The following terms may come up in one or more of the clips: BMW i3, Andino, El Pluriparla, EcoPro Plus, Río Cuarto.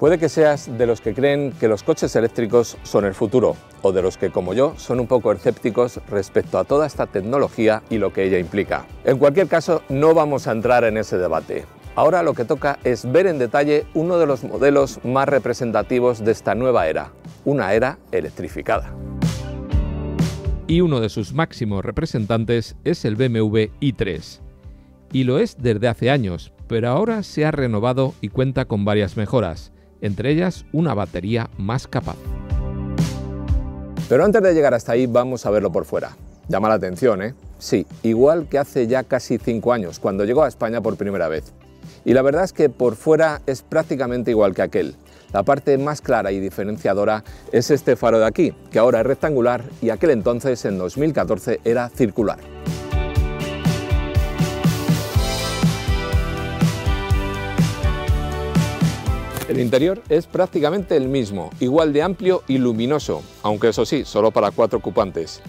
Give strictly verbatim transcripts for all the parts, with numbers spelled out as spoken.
Puede que seas de los que creen que los coches eléctricos son el futuro, o de los que, como yo, son un poco escépticos respecto a toda esta tecnología y lo que ella implica. En cualquier caso, no vamos a entrar en ese debate. Ahora lo que toca es ver en detalle uno de los modelos más representativos de esta nueva era, una era electrificada. Y uno de sus máximos representantes es el B M W i tres. Y lo es desde hace años, pero ahora se ha renovado y cuenta con varias mejoras, entre ellas una batería más capaz. Pero antes de llegar hasta ahí vamos a verlo por fuera. Llama la atención, ¿eh? Sí, igual que hace ya casi cinco años, cuando llegó a España por primera vez. Y la verdad es que por fuera es prácticamente igual que aquel. La parte más clara y diferenciadora es este faro de aquí, que ahora es rectangular y aquel entonces, en dos mil catorce, era circular. El interior es prácticamente el mismo, igual de amplio y luminoso, aunque eso sí, solo para cuatro ocupantes.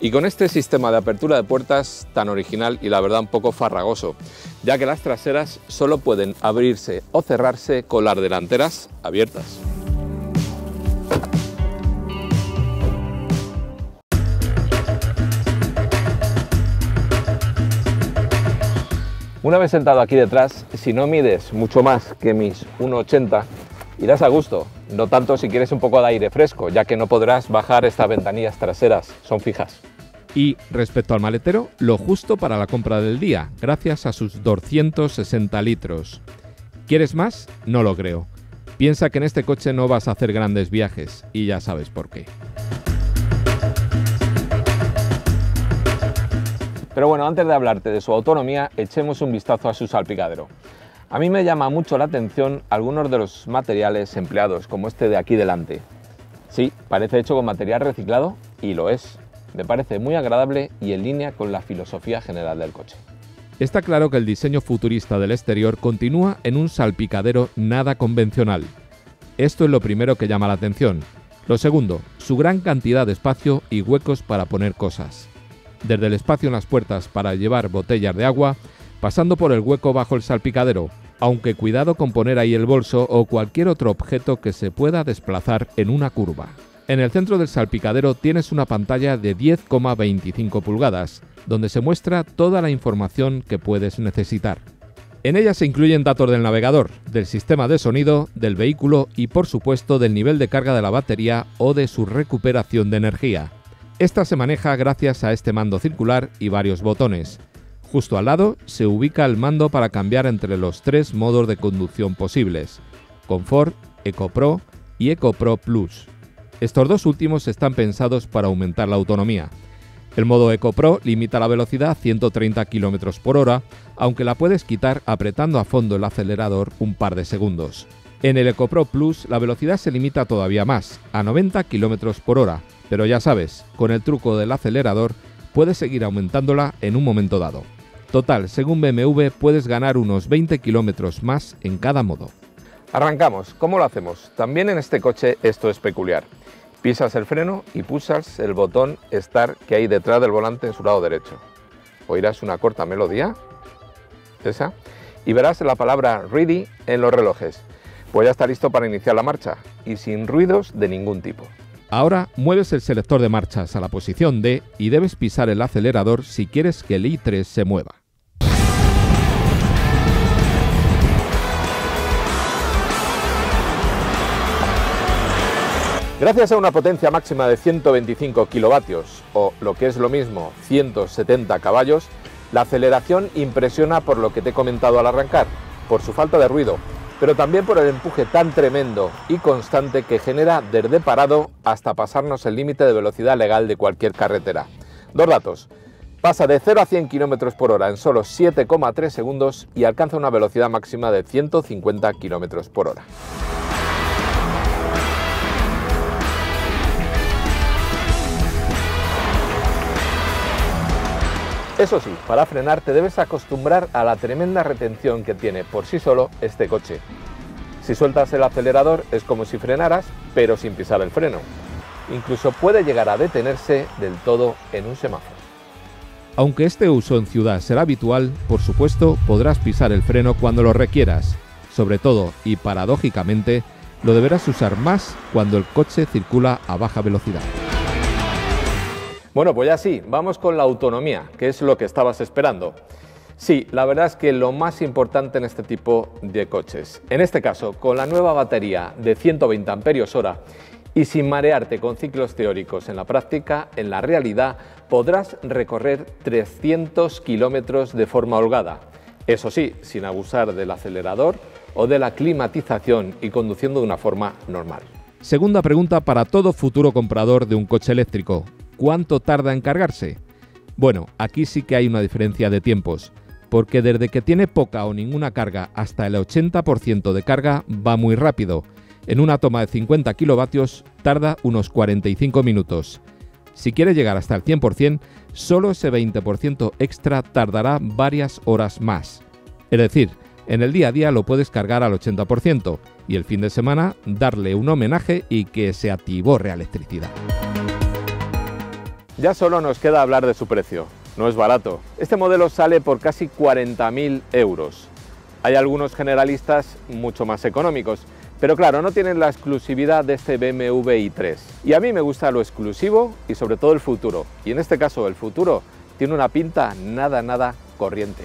Y con este sistema de apertura de puertas tan original y la verdad un poco farragoso, ya que las traseras solo pueden abrirse o cerrarse con las delanteras abiertas. Una vez sentado aquí detrás, si no mides mucho más que mis uno ochenta, irás a gusto. No tanto si quieres un poco de aire fresco, ya que no podrás bajar estas ventanillas traseras, son fijas. Y respecto al maletero, lo justo para la compra del día, gracias a sus doscientos sesenta litros. ¿Quieres más? No lo creo. Piensa que en este coche no vas a hacer grandes viajes, y ya sabes por qué. Pero bueno, antes de hablarte de su autonomía, echemos un vistazo a su salpicadero. A mí me llama mucho la atención algunos de los materiales empleados, como este de aquí delante. Sí, parece hecho con material reciclado, y lo es. Me parece muy agradable y en línea con la filosofía general del coche. Está claro que el diseño futurista del exterior continúa en un salpicadero nada convencional. Esto es lo primero que llama la atención. Lo segundo, su gran cantidad de espacio y huecos para poner cosas. Desde el espacio en las puertas para llevar botellas de agua, pasando por el hueco bajo el salpicadero, aunque cuidado con poner ahí el bolso o cualquier otro objeto que se pueda desplazar en una curva. En el centro del salpicadero tienes una pantalla de diez coma veinticinco pulgadas, donde se muestra toda la información que puedes necesitar. En ella se incluyen datos del navegador, del sistema de sonido, del vehículo y, por supuesto, del nivel de carga de la batería o de su recuperación de energía. Esta se maneja gracias a este mando circular y varios botones. Justo al lado se ubica el mando para cambiar entre los tres modos de conducción posibles: Confort, EcoPro y EcoPro Plus. Estos dos últimos están pensados para aumentar la autonomía. El modo EcoPro limita la velocidad a ciento treinta kilómetros por hora, aunque la puedes quitar apretando a fondo el acelerador un par de segundos. En el EcoPro Plus la velocidad se limita todavía más, a noventa kilómetros por hora, pero ya sabes, con el truco del acelerador puedes seguir aumentándola en un momento dado. Total, según B M W puedes ganar unos veinte kilómetros más en cada modo. Arrancamos, ¿cómo lo hacemos? También en este coche esto es peculiar. Pisas el freno y pulsas el botón Start que hay detrás del volante en su lado derecho. Oirás una corta melodía, esa, y verás la palabra Ready en los relojes. Pues ya está listo para iniciar la marcha, y sin ruidos de ningún tipo. Ahora mueves el selector de marchas a la posición D y debes pisar el acelerador si quieres que el i tres se mueva. Gracias a una potencia máxima de ciento veinticinco kilovatios, o lo que es lo mismo, ciento setenta caballos, la aceleración impresiona por lo que te he comentado al arrancar, por su falta de ruido, pero también por el empuje tan tremendo y constante que genera desde parado hasta pasarnos el límite de velocidad legal de cualquier carretera. Dos datos: pasa de cero a cien kilómetros por hora en solo siete coma tres segundos y alcanza una velocidad máxima de ciento cincuenta kilómetros por hora. Eso sí, para frenar te debes acostumbrar a la tremenda retención que tiene por sí solo este coche. Si sueltas el acelerador es como si frenaras, pero sin pisar el freno. Incluso puede llegar a detenerse del todo en un semáforo. Aunque este uso en ciudad será habitual, por supuesto podrás pisar el freno cuando lo requieras. Sobre todo, y paradójicamente, lo deberás usar más cuando el coche circula a baja velocidad. Bueno, pues ya sí, vamos con la autonomía, que es lo que estabas esperando. Sí, la verdad es que lo más importante en este tipo de coches, en este caso con la nueva batería de ciento veinte amperios hora y sin marearte con ciclos teóricos en la práctica, en la realidad podrás recorrer trescientos kilómetros de forma holgada. Eso sí, sin abusar del acelerador o de la climatización y conduciendo de una forma normal. Segunda pregunta para todo futuro comprador de un coche eléctrico. ¿Cuánto tarda en cargarse? Bueno, aquí sí que hay una diferencia de tiempos, porque desde que tiene poca o ninguna carga hasta el ochenta por ciento de carga va muy rápido. En una toma de cincuenta kilovatios tarda unos cuarenta y cinco minutos. Si quiere llegar hasta el cien por cien, solo ese veinte por ciento extra tardará varias horas más. Es decir, en el día a día lo puedes cargar al ochenta por ciento y el fin de semana darle un homenaje y que se atiborre a electricidad. Ya solo nos queda hablar de su precio. No es barato. Este modelo sale por casi cuarenta mil euros. Hay algunos generalistas mucho más económicos, pero claro, no tienen la exclusividad de este B M W i tres. Y a mí me gusta lo exclusivo y sobre todo el futuro. Y en este caso el futuro tiene una pinta nada, nada corriente.